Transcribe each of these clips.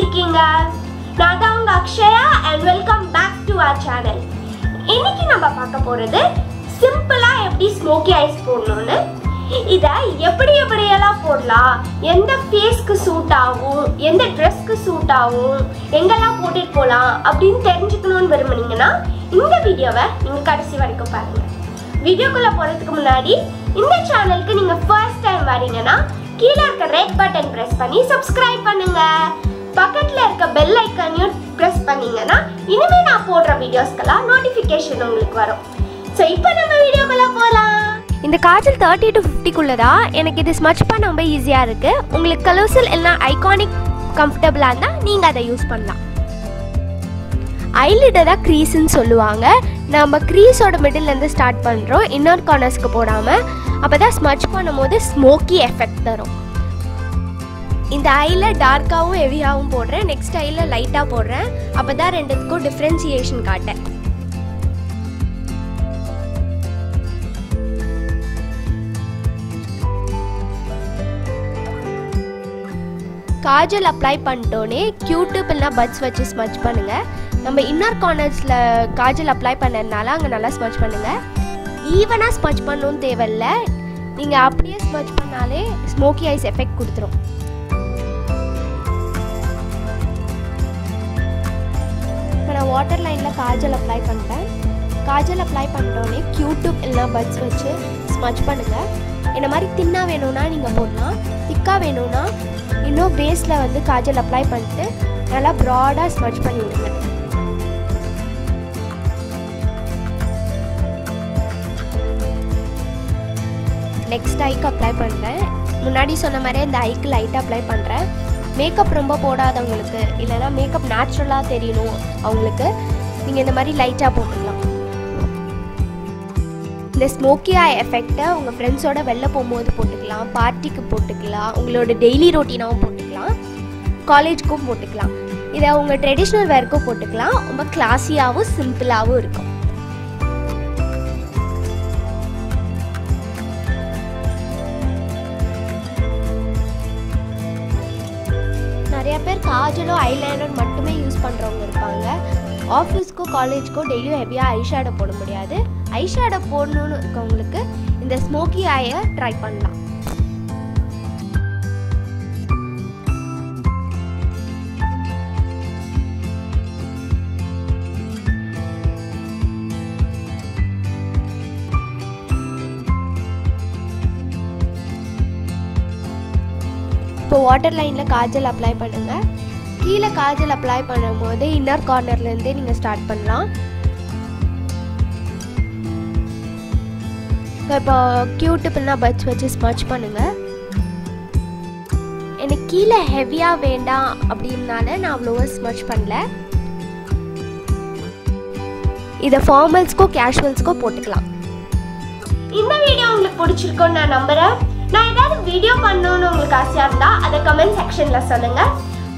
இருக்கீங்க. நான் தான் உங்க Akshaya and welcome back to our channel. இன்னைக்கு நம்ம பார்க்க போறது சிம்பிளா எப்படி ஸ்மோக்கி ஐஸ் போடணும்னு. இத எப்படி எல்லாம் போடலாம், எந்த ஃபேஸ்க்கு சூட் ஆகும், எந்த ட்ரெஸ்க்கு சூட் ஆகும், எங்கெல்லாம் போட்டுட்டு போலாம் அப்படின்னு தெரிஞ்சுக்கணும்னு விரும்புனீங்கன்னா இந்த வீடியோவை நீங்க கடைசி வரைக்கும் பாருங்க. வீடியோக்குள்ள போறதுக்கு முன்னாடி இந்த சேனலுக்கு நீங்க ஃபர்ஸ்ட் டைம் வரீங்கன்னா கீழே இருக்க ரெட் பட்டன் பிரஸ் பண்ணி சப்ஸ்கிரைப் பண்ணுங்க. பக்கத்துல இருக்க பெல் ஐகானையும் பிரஸ் பண்ணீங்கன்னா இனிமே நான் போடுற வீடியோஸ்க்கெல்லாம் நோட்டிஃபிகேஷன் உங்களுக்கு வரும். சோ இப்போ நம்ம வீடியோக்குள்ள போலாம். இந்த காஜல் 30 to 50 குள்ள தான் எனக்கு இது ஸ்மட்ச் பண்ண ரொம்ப ஈஸியா இருக்கு. உங்களுக்கு கலர்ஃபுல் இல்லனா ஐகானிக் கம்ஃபர்ட்டபிளா இருந்தா நீங்க அதை யூஸ் பண்ணலாம். ஐலிட தான் கிரீஸ்ன்னு சொல்லுவாங்க. நம்ம கிரீஸோட மிடில்லேருந்து ஸ்டார்ட் பண்ணுறோம், இன்னர் கார்னர்ஸ்க்கு போடாமல். அப்போ தான் ஸ்மட்ச் பண்ணும் போது ஸ்மோக்கி எஃபெக்ட் தரும். இந்த ஐயில் டார்க்காகவும் ஹெவியாகவும் போடுறேன், நெக்ஸ்ட் ஐயில் லைட்டாக போடுறேன். அப்போ தான் ரெண்டுத்துக்கும் டிஃப்ரென்சியேஷன் காட்டேன். காஜல் அப்ளை பண்ணிட்டோன்னே க்யூடிப் இல்லைனா பட்ஸ் வச்சு ஸ்மட்ச் பண்ணுங்கள். நம்ம இன்னர் கார்னர்ஸில் காஜல் அப்ளை பண்ணதுனால அங்கே நல்லா ஸ்மட்ச் பண்ணுங்கள். ஈவனாக ஸ்மட்ச் பண்ணணும்னு தேவையில்ல, நீங்கள் அப்படியே ஸ்மட்ச் பண்ணாலே ஸ்மோக்கி ஐஸ் எஃபெக்ட் கொடுத்துரும். இப்போ நான் வாட்டர் லைனில் காஜல் அப்ளை பண்ணிட்டேன். காஜல் அப்ளை பண்ணிட்டோன்னே க்யூடிப் இல்லைனா பட்ஸ் வச்சு ஸ்மட்ச் பண்ணுங்கள். இந்த மாதிரி தின்னாக வேணும்னா நீங்கள் போடலாம், திக்காக வேணும்னா இன்னும் பேஸில் வந்து காஜல் அப்ளை பண்ணிட்டு நல்லா ப்ராடாக ஸ்மட்ச் பண்ணி விடுங்க. நெக்ஸ்ட் ஐக்கு அப்ளை பண்ணுறேன். முன்னாடி சொன்ன மாதிரியே இந்த ஐக்கு லைட்டாக அப்ளை பண்ணுறேன். மேக்கப் ரொம்ப போடாதவங்களுக்கு இல்லைனா மேக்கப் நேச்சுரலாக தெரியணும் அவங்களுக்கு நீங்கள் இந்த மாதிரி லைட்டாக போட்டுக்கலாம். இந்த ஸ்மோக்கி ஐ எஃபெக்டை உங்கள் ஃப்ரெண்ட்ஸோட வெளில போகும்போது போட்டுக்கலாம், பார்ட்டிக்கு போட்டுக்கலாம், உங்களோட டெய்லி ரொட்டீனாகவும் போட்டுக்கலாம், காலேஜுக்கும் போட்டுக்கலாம். இதை உங்கள் ட்ரெடிஷ்னல் வேர்க்கும் போட்டுக்கலாம். ரொம்ப கிளாஸியாகவும் சிம்பிளாகவும் இருக்கும். நிறைய பேர் காஜலோ ஐலைனரும் மட்டுமே யூஸ் பண்ணுறவங்க இருப்பாங்க. ஆஃபீஸ்க்கோ காலேஜ்க்கோ டெய்லியும் ஹெவியாக ஐஷேடோ போட முடியாது. ஐஷேடோ போடணுன்னு இருக்கவங்களுக்கு இந்த ஸ்மோக்கி ஐயை ட்ரை பண்ணலாம். இப்போ வாட்டர் லைனில் காஜல் அப்ளை பண்ணுங்கள். கீழே காஜல் அப்ளை பண்ணும்போது இன்னர் கார்னர்லேருந்தே நீங்கள் ஸ்டார்ட் பண்ணலாம். இப்போ க்யூடிப்னா பட்ஸ் வச்சு ஸ்மட்ச் பண்ணுங்கள். எனக்கு கீழே ஹெவியாக வேண்டாம் அப்படின்னால நான் அவ்வளோவா ஸ்மட்ச் பண்ணல. இதை ஃபார்மல்ஸ்க்கோ கேஷுவல்ஸ்க்கோ போட்டுக்கலாம். இந்த வீடியோ உங்களுக்கு பிடிச்சிருக்கோன்னு நான் நம்புகிறேன். நான் ஏதாவது வீடியோ பண்ணணும்னு உங்களுக்கு ஆசையாக இருந்தால் அதை கமெண்ட் செக்ஷனில் சொல்லுங்கள்.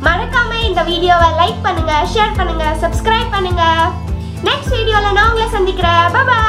மறக்காம இந்த வீடியோவை லைக் பண்ணுங்க, ஷேர் பண்ணுங்க, சப்ஸ்கிரைப் பண்ணுங்க. நெக்ஸ்ட் வீடியோல நான் உங்களை சந்திக்கிறேன். பாய்.